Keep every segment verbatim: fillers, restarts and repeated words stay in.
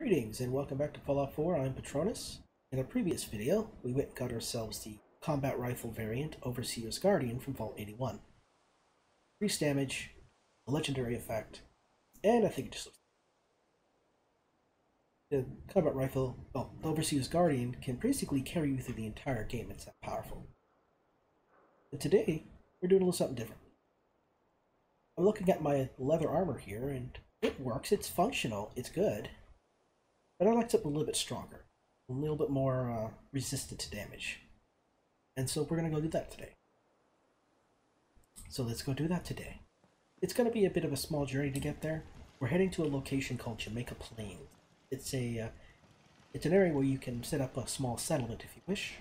Greetings and welcome back to Fallout four, I'm Patronus. In our previous video, we went and got ourselves the combat rifle variant, Overseer's Guardian from Vault eighty-one. Increased damage, a legendary effect, and I think it just looks... The combat rifle, well, Overseer's Guardian can basically carry you through the entire game, it's that powerful. But today, we're doing a little something different. I'm looking at my leather armor here, and it works, it's functional, it's good. But I like something a little bit stronger, a little bit more uh, resistant to damage. And so we're going to go do that today. So let's go do that today. It's going to be a bit of a small journey to get there. We're heading to a location called Jamaica Plain. It's a, uh, it's an area where you can set up a small settlement if you wish.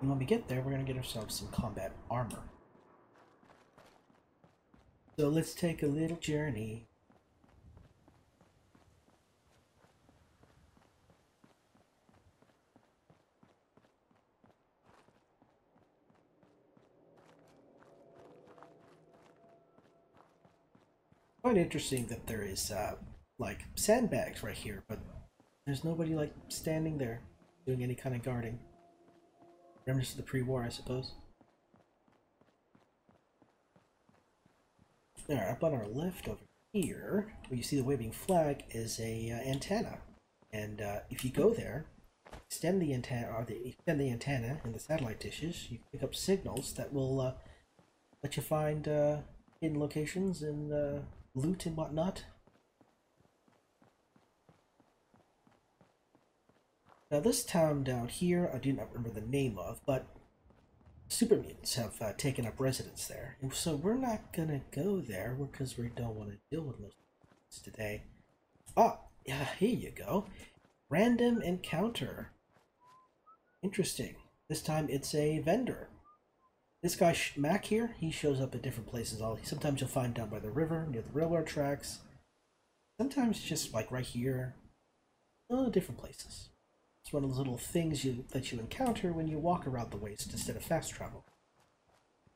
And when we get there, we're going to get ourselves some combat armor. So let's take a little journey. I find it interesting that there is uh, like sandbags right here, but there's nobody like standing there doing any kind of guarding. Remnants of the pre-war, I suppose. Alright, up on our left over here, where you see the waving flag, is a uh, antenna, and uh, if you go there, extend the antenna, or the, extend the antenna in the satellite dishes, you pick up signals that will uh, let you find uh, hidden locations and. Uh, Loot and whatnot. Now this town down here, I do not remember the name of, but super mutants have uh, taken up residence there. And so we're not gonna go there because we don't want to deal with most mutants today. Ah, yeah, here you go. Random encounter. Interesting. This time it's a vendor. This guy, Mac here, he shows up at different places. All Sometimes you'll find down by the river, near the railroad tracks. Sometimes just like right here. Oh, different places. It's one of those little things you, that you encounter when you walk around the waste instead of fast travel.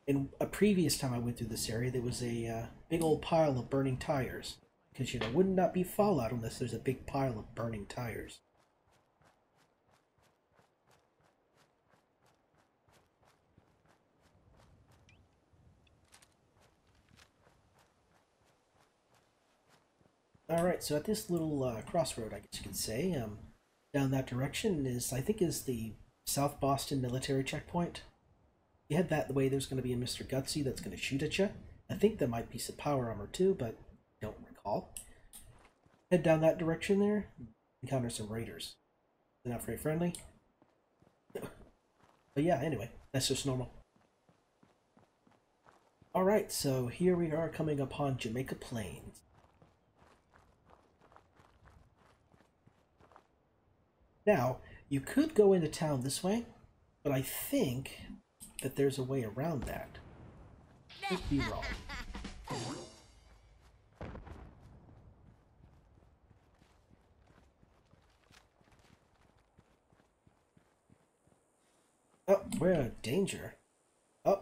In a previous time I went through this area, there was a uh, big old pile of burning tires. Because, you know, would not be Fallout unless there's a big pile of burning tires. Alright, so at this little uh, crossroad, I guess you could say, um, down that direction is, I think, is the South Boston Military Checkpoint. If you head that way, there's going to be a Mister Gutsy that's going to shoot at you. I think there might be some power armor too, but don't recall. Head down that direction there, encounter some raiders. They're not very friendly. But yeah, anyway, that's just normal. Alright, so here we are coming upon Jamaica Plain. Now, you could go into town this way, but I think that there's a way around that. Could be wrong. Oh, we're in danger. Oh.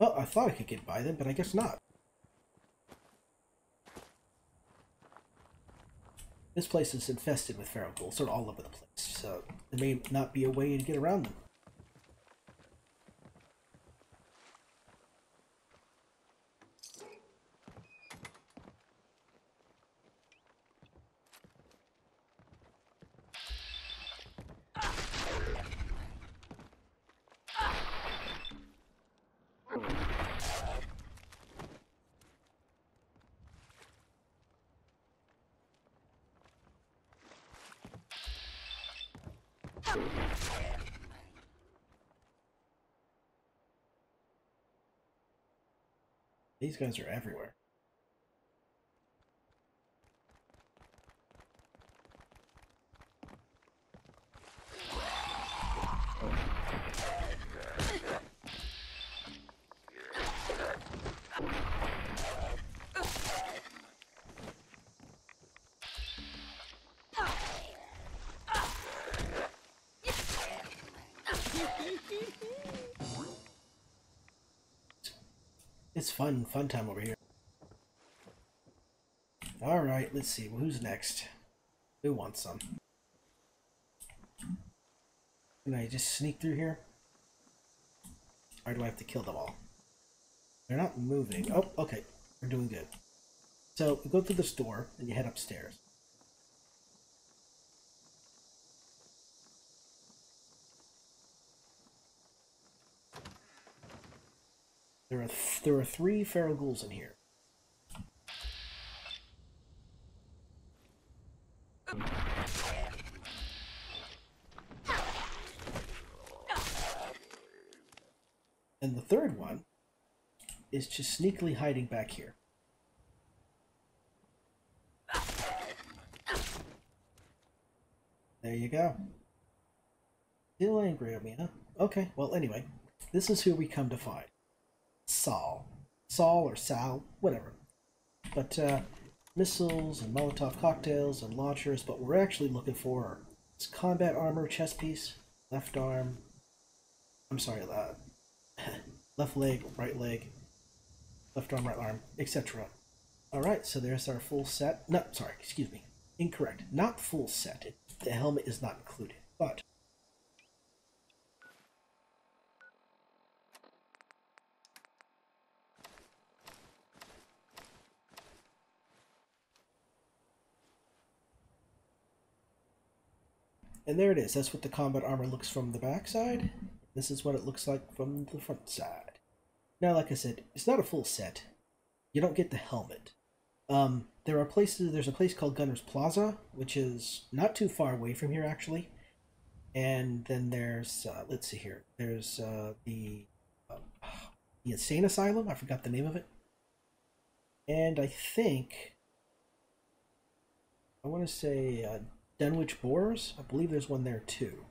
Well, I thought I could get by them, but I guess not. This place is infested with feral ghouls. They're all over the place, so there may not be a way to get around them. These guys are everywhere. It's fun, fun time over here. All right, let's see. Well, who's next? Who wants some? Can I just sneak through here? Or do I have to kill them all? They're not moving. Oh, okay. We're doing good. So you go through this door and you head upstairs. There are th there are three feral ghouls in here. And the third one is just sneakily hiding back here. There you go. Still angry at me, huh? Okay, well anyway, this is who we come to find. Sol. Sol or Sal, whatever. But uh, missiles and Molotov cocktails and launchers, but what we're actually looking for are this combat armor chest piece, left arm, I'm sorry, uh, left leg, right leg, left arm, right arm, et cetera. Alright, so there's our full set. No, sorry, excuse me. Incorrect. Not full set. It, the helmet is not included, but and there it is. That's what the combat armor looks from the back side. This is what it looks like from the front side. Now, like I said, it's not a full set. You don't get the helmet. Um, there are places, there's a place called Gunner's Plaza, which is not too far away from here, actually. And then there's, uh, let's see here, there's uh, the, uh, the Insane Asylum. I forgot the name of it. And I think, I want to say uh, Denwich Boars. I believe there's one there, too.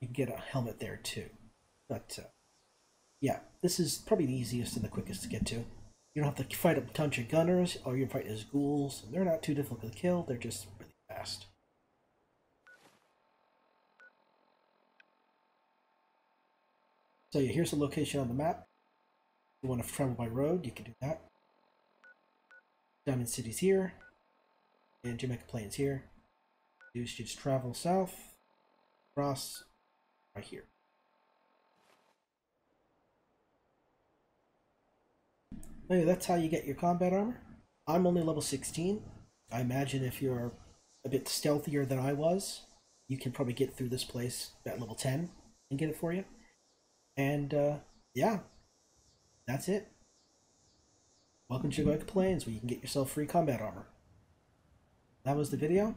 You can get a helmet there too, but uh, yeah, this is probably the easiest and the quickest to get to. You don't have to fight a bunch of gunners. All you're fighting is ghouls, and they're not too difficult to kill. They're just really fast. So yeah, here's the location on the map. If you want to travel by road, you can do that. Diamond City's here, and Jamaica Plain's here. You should just travel south, cross. Right here. Anyway, that's how you get your combat armor. I'm only level sixteen. I imagine if you're a bit stealthier than I was, you can probably get through this place at level ten and get it for you. And uh, yeah, that's it. Welcome to Jamaica Plains, where you can get yourself free combat armor. That was the video.